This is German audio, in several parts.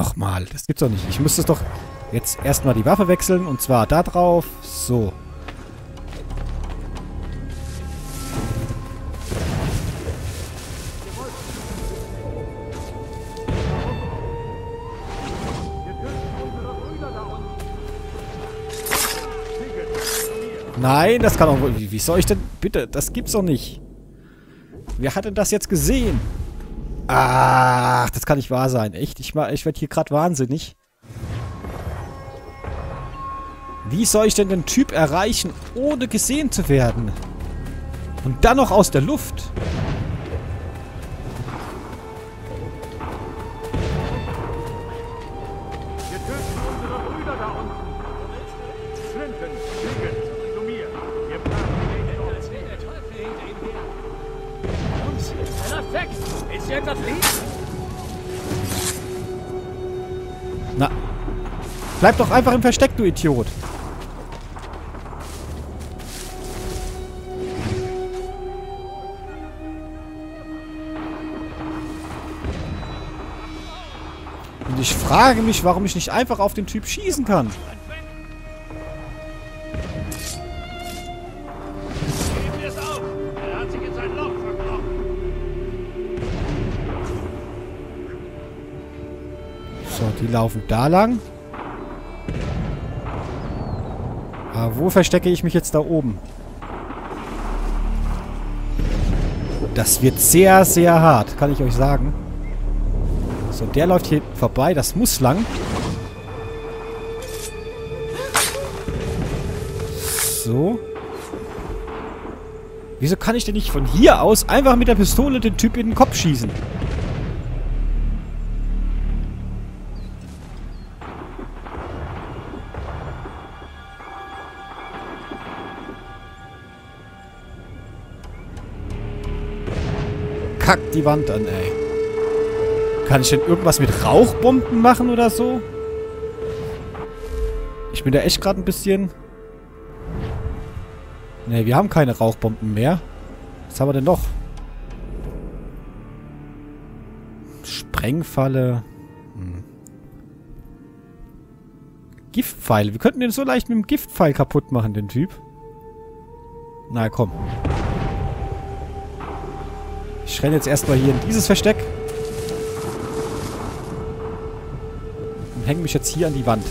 Nochmal, das gibt's doch nicht. Ich müsste es doch jetzt erstmal die Waffe wechseln und zwar da drauf. So. Nein, das kann doch wohl... Wie soll ich denn... Bitte, das gibt's doch nicht. Wer hat denn das jetzt gesehen? Ach, das kann nicht wahr sein. Echt, ich werde hier gerade wahnsinnig. Wie soll ich denn den Typ erreichen, ohne gesehen zu werden? Und dann noch aus der Luft? Na, bleib doch einfach im Versteck, du Idiot. Und ich frage mich, warum ich nicht einfach auf den Typ schießen kann. Die laufen da lang. Aber wo verstecke ich mich jetzt da oben? Das wird sehr, sehr hart, kann ich euch sagen. So, der läuft hier vorbei. Das muss lang. So. Wieso kann ich denn nicht von hier aus einfach mit der Pistole den Typ in den Kopf schießen? Kackt die Wand an, ey. Kann ich denn irgendwas mit Rauchbomben machen oder so? Ich bin da echt gerade ein bisschen... Ne, wir haben keine Rauchbomben mehr. Was haben wir denn noch? Sprengfalle. Giftpfeile. Wir könnten den so leicht mit dem Giftpfeil kaputt machen, den Typ. Na komm. Ich renne jetzt erstmal hier in dieses Versteck. Und hänge mich jetzt hier an die Wand.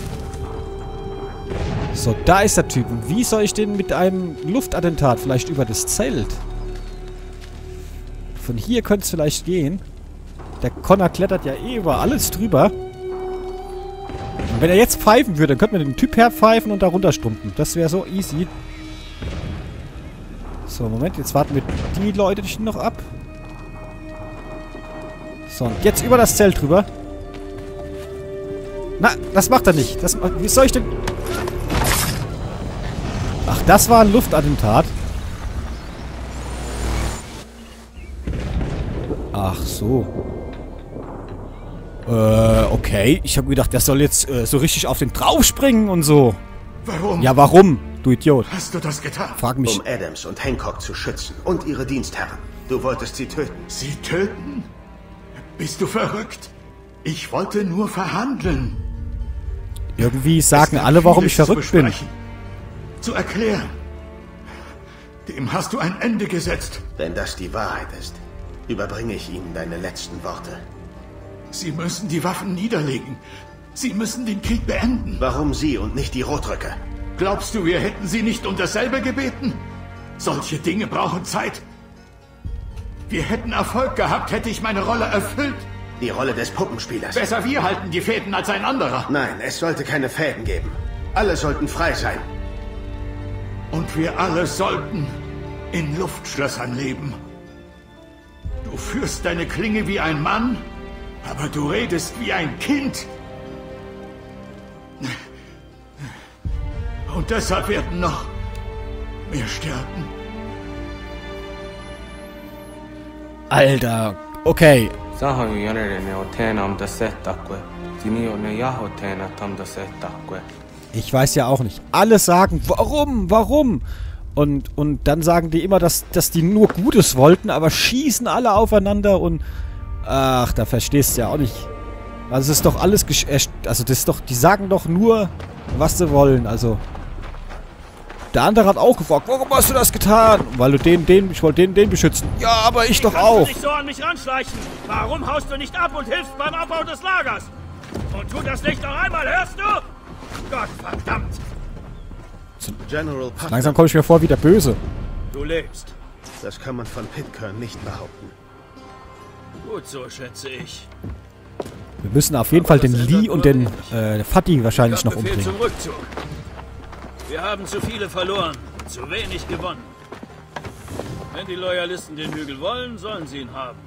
So, da ist der Typ. Wie soll ich den mit einem Luftattentat vielleicht über das Zelt? Von hier könnte es vielleicht gehen. Der Connor klettert ja eh über alles drüber. Und wenn er jetzt pfeifen würde, dann könnten wir den Typ herpfeifen und da runterstumpfen. Das wäre so easy. So, Moment. Jetzt warten wir die Leute noch ab. So, und jetzt über das Zelt drüber. Na, das macht er nicht. Das, wie soll ich denn... Ach, das war ein Luftattentat. Ach so. Okay. Ich habe gedacht, der soll jetzt so richtig auf den draufspringen und so. Warum? Ja, warum, du Idiot? Hast du das getan? Frag mich. Um Adams und Hancock zu schützen und ihre Dienstherren. Du wolltest sie töten. Sie töten? Bist du verrückt? Ich wollte nur verhandeln. Irgendwie sagen alle, warum ich verrückt bin. Zu erklären. Dem hast du ein Ende gesetzt. Wenn das die Wahrheit ist, überbringe ich Ihnen deine letzten Worte. Sie müssen die Waffen niederlegen. Sie müssen den Krieg beenden. Warum Sie und nicht die Rotröcke? Glaubst du, wir hätten Sie nicht um dasselbe gebeten? Solche Dinge brauchen Zeit. Wir hätten Erfolg gehabt, hätte ich meine Rolle erfüllt. Die Rolle des Puppenspielers. Besser wir halten die Fäden als ein anderer. Nein, es sollte keine Fäden geben. Alle sollten frei sein. Und wir alle sollten in Luftschlössern leben. Du führst deine Klinge wie ein Mann, aber du redest wie ein Kind. Und deshalb werden noch mehr sterben. Alter, okay. Ich weiß ja auch nicht. Alle sagen, warum, warum? Und dann sagen die immer, dass die nur Gutes wollten, aber schießen alle aufeinander und... Ach, da verstehst du ja auch nicht. Also das ist doch alles, also das ist doch, die sagen doch nur, was sie wollen, also. Der andere hat auch gefragt, warum hast du das getan? Weil du ich wollte den beschützen. Ja, aber ich doch auch. Warum kannst du dich so an mich ranschleichen? Warum haust du nicht ab und hilfst beim Abbau des Lagers? Und tu das nicht noch einmal, hörst du? Gott verdammt! General Pachter. Langsam komme ich mir vor wie der Böse. Du lebst. Das kann man von Pitcairn nicht behaupten. Gut so, schätze ich. Wir müssen auf jeden Fall den Lee und den Fatih wahrscheinlich noch umbringen. Zum Rückzug. Wir haben zu viele verloren, zu wenig gewonnen. Wenn die Loyalisten den Hügel wollen, sollen sie ihn haben.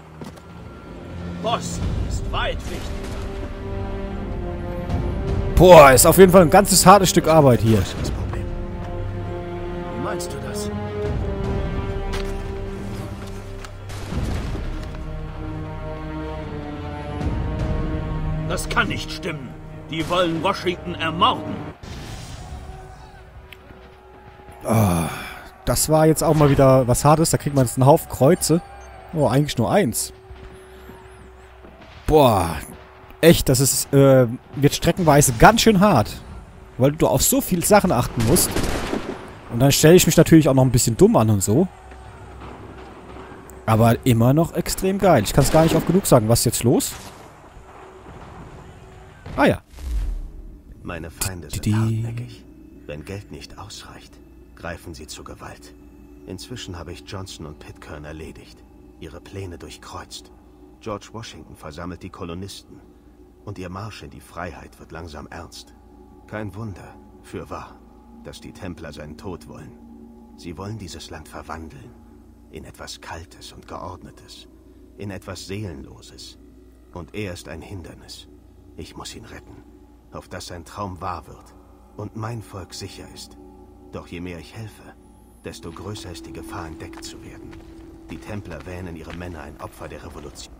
Boston ist weit wichtiger. Boah, ist auf jeden Fall ein ganzes hartes Stück Arbeit hier. Wie meinst du das? Das kann nicht stimmen. Die wollen Washington ermorden. Oh, das war jetzt auch mal wieder was Hartes. Da kriegt man jetzt einen Haufen Kreuze. Oh, eigentlich nur eins. Boah. Echt, das ist, wird streckenweise ganz schön hart. Weil du auf so viele Sachen achten musst. Und dann stelle ich mich natürlich auch noch ein bisschen dumm an und so. Aber immer noch extrem geil. Ich kann es gar nicht oft genug sagen. Was ist jetzt los? Ah ja. Meine Feinde sind hartnäckig. Wenn Geld nicht ausreicht, greifen sie zur Gewalt. Inzwischen habe ich Johnson und Pitcairn erledigt, ihre Pläne durchkreuzt. George Washington versammelt die Kolonisten und ihr Marsch in die Freiheit wird langsam ernst. Kein Wunder, fürwahr, dass die Templer seinen Tod wollen. Sie wollen dieses Land verwandeln in etwas Kaltes und Geordnetes, in etwas Seelenloses. Und er ist ein Hindernis. Ich muss ihn retten, auf dass sein Traum wahr wird und mein Volk sicher ist. Doch je mehr ich helfe, desto größer ist die Gefahr, entdeckt zu werden. Die Templer wählen in ihre Männer ein Opfer der Revolution.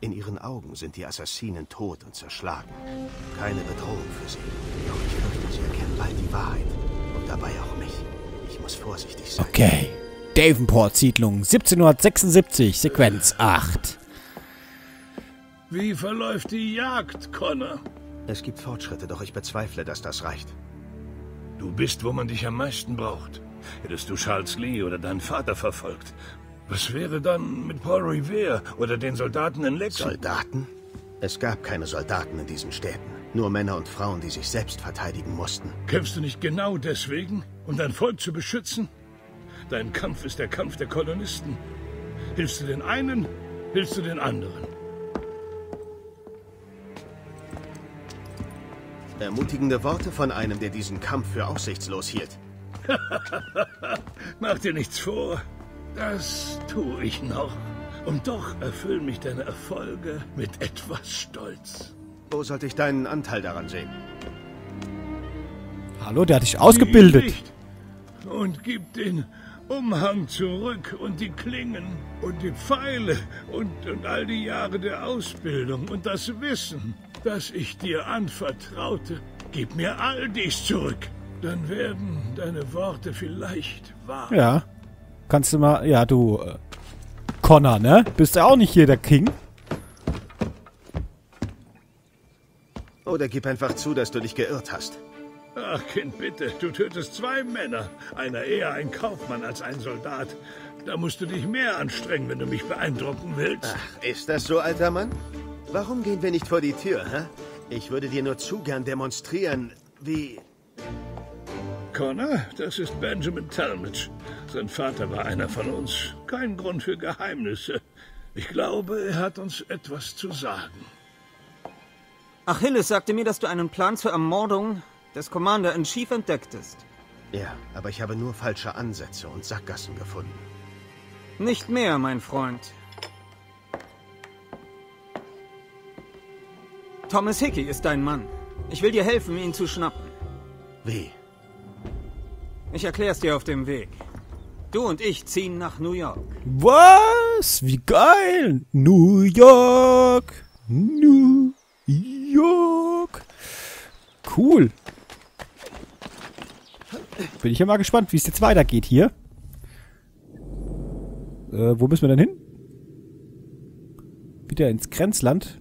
In ihren Augen sind die Assassinen tot und zerschlagen. Keine Bedrohung für sie. Doch ich fürchte, sie erkennen bald die Wahrheit. Und dabei auch mich. Ich muss vorsichtig sein. Okay. Davenport-Siedlung, 1776, Sequenz 8. Wie verläuft die Jagd, Connor? Es gibt Fortschritte, doch ich bezweifle, dass das reicht. Du bist, wo man dich am meisten braucht. Hättest du Charles Lee oder deinen Vater verfolgt, was wäre dann mit Paul Revere oder den Soldaten in Lexington? Soldaten? Es gab keine Soldaten in diesen Städten. Nur Männer und Frauen, die sich selbst verteidigen mussten. Kämpfst du nicht genau deswegen, um dein Volk zu beschützen? Dein Kampf ist der Kampf der Kolonisten. Hilfst du den einen, hilfst du den anderen. Ermutigende Worte von einem, der diesen Kampf für aussichtslos hielt. Mach dir nichts vor. Das tue ich noch. Und doch erfüllen mich deine Erfolge mit etwas Stolz. Wo sollte ich deinen Anteil daran sehen? Hallo, der hat dich ausgebildet. Und gib den Umhang zurück und die Klingen und die Pfeile und all die Jahre der Ausbildung und das Wissen, das ich dir anvertraute. Gib mir all dies zurück. Dann werden deine Worte vielleicht wahr. Ja. Kannst du mal... Ja, du... Connor, ne? Bist ja auch nicht hier der King. Oder gib einfach zu, dass du dich geirrt hast. Ach, Kind, bitte. Du tötest zwei Männer. Einer eher ein Kaufmann als ein Soldat. Da musst du dich mehr anstrengen, wenn du mich beeindrucken willst. Ach, ist das so, alter Mann? Warum gehen wir nicht vor die Tür, hä? Ich würde dir nur zu gern demonstrieren, wie... Connor, das ist Benjamin Talmadge. Sein Vater war einer von uns. Kein Grund für Geheimnisse. Ich glaube, er hat uns etwas zu sagen. Achilles sagte mir, dass du einen Plan zur Ermordung des Commander-in-Chief entdecktest. Ja, aber ich habe nur falsche Ansätze und Sackgassen gefunden. Nicht mehr, mein Freund. Thomas Hickey ist dein Mann. Ich will dir helfen, ihn zu schnappen. Wie? Ich erklär's dir auf dem Weg. Du und ich ziehen nach New York. Was? Wie geil! New York! New York! Cool! Bin ich ja mal gespannt, wie es jetzt weitergeht hier. Wo müssen wir denn hin? Wieder ins Grenzland.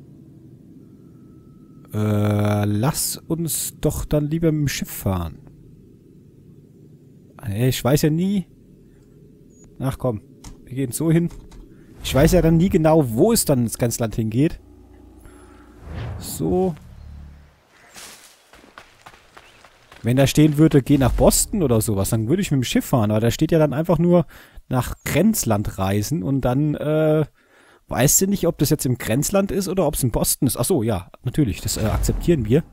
Lass uns doch dann lieber mit dem Schiff fahren. Ich weiß ja nie... Ach komm, wir gehen so hin. Ich weiß ja dann nie genau, wo es dann ins ganze Land hingeht. So. Wenn da stehen würde, geh nach Boston oder sowas, dann würde ich mit dem Schiff fahren. Aber da steht ja dann einfach nur nach Grenzland reisen und dann, weißt du nicht, ob das jetzt im Grenzland ist oder ob es in Boston ist. Ach so, ja, natürlich, das akzeptieren wir.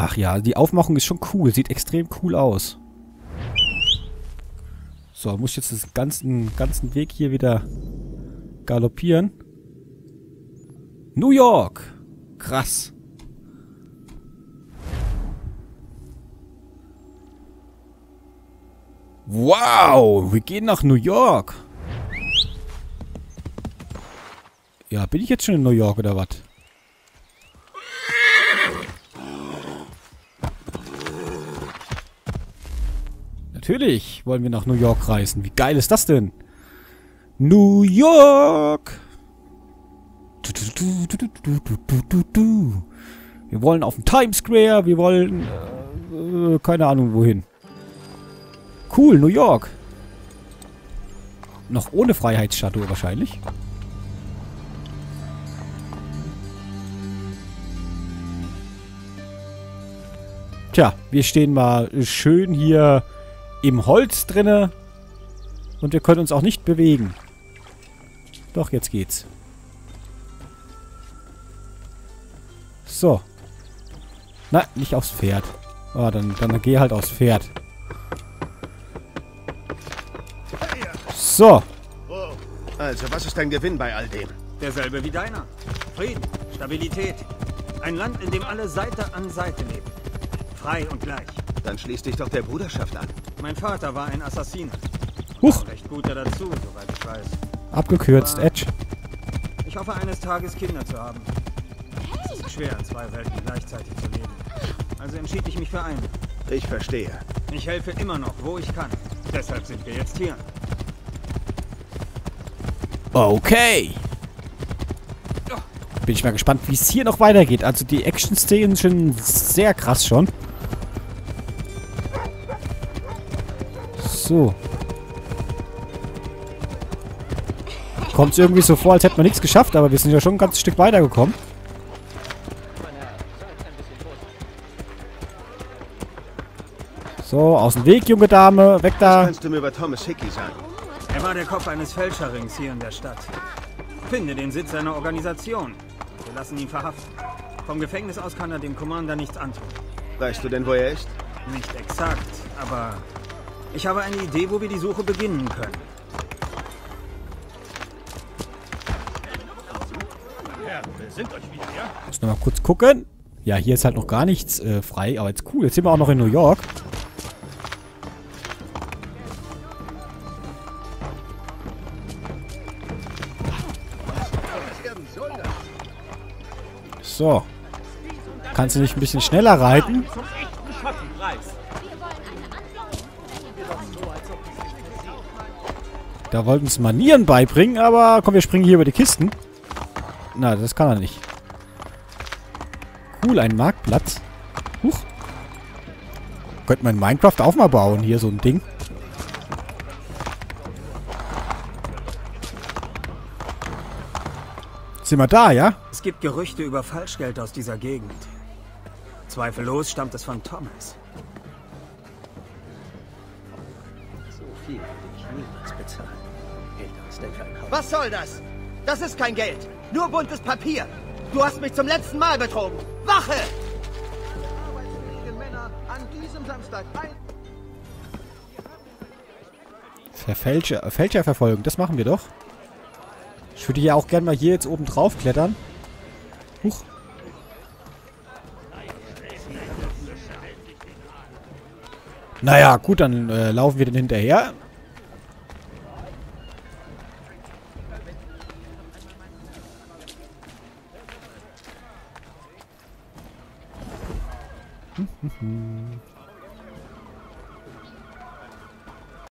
Ach ja, die Aufmachung ist schon cool, sieht extrem cool aus. So, muss ich jetzt den ganzen Weg hier wieder galoppieren. New York! Krass. Wow, wir gehen nach New York. Ja, bin ich jetzt schon in New York oder was? Natürlich wollen wir nach New York reisen. Wie geil ist das denn? New York! Wir wollen auf den Times Square, wir wollen... keine Ahnung wohin. Cool, New York. Noch ohne Freiheitsstatue wahrscheinlich. Tja, wir stehen mal schön hier im Holz drinne. Und wir können uns auch nicht bewegen. Doch, jetzt geht's. So. Na, nicht aufs Pferd. Ah, dann geh halt aufs Pferd. So. Also, was ist dein Gewinn bei all dem? Derselbe wie deiner. Frieden, Stabilität. Ein Land, in dem alle Seite an Seite leben. Frei und gleich. Dann schließ dich doch der Bruderschaft an. Mein Vater war ein Assassine. Huch. War recht guter dazu, soweit ich weiß. Abgekürzt, Edge. Ich hoffe, eines Tages Kinder zu haben. Es ist schwer, in zwei Welten gleichzeitig zu leben. Also entschied ich mich für einen. Ich verstehe. Ich helfe immer noch, wo ich kann. Deshalb sind wir jetzt hier. Okay. Bin ich mal gespannt, wie es hier noch weitergeht. Also die Action-Szenen sind sehr krass schon. So. Kommt es irgendwie so vor, als hätten wir nichts geschafft, aber wir sind ja schon ein ganzes Stück weitergekommen. So, aus dem Weg, junge Dame. Weg da. Was kannst du mir über Thomas Hickey sagen? Er war der Kopf eines Fälscherrings hier in der Stadt. Finde den Sitz seiner Organisation. Wir lassen ihn verhaften. Vom Gefängnis aus kann er dem Commander nichts antun. Weißt du denn, wo er ist? Nicht exakt, aber ich habe eine Idee, wo wir die Suche beginnen können. Ja, wir sind euch wieder, ja? Muss nochmal kurz gucken. Ja, hier ist halt noch gar nichts frei, aber jetzt cool. Jetzt sind wir auch noch in New York. So. Kannst du nicht ein bisschen schneller reiten? Da wollten uns Manieren beibringen, aber komm, wir springen hier über die Kisten. Na, das kann er nicht. Cool, ein Marktplatz. Huch. Könnte man in Minecraft auch mal bauen, hier so ein Ding. Sind wir da, ja? Es gibt Gerüchte über Falschgeld aus dieser Gegend. Zweifellos stammt es von Thomas. So viel will ich niemals bezahlen. Geld aus der Kleinhaut. Was soll das? Das ist kein Geld. Nur buntes Papier. Du hast mich zum letzten Mal betrogen. Wache! Fälscher verfolgen, das machen wir doch. Ich würde ja auch gerne mal hier jetzt oben drauf klettern. Huch. Naja, gut, dann laufen wir den hinterher.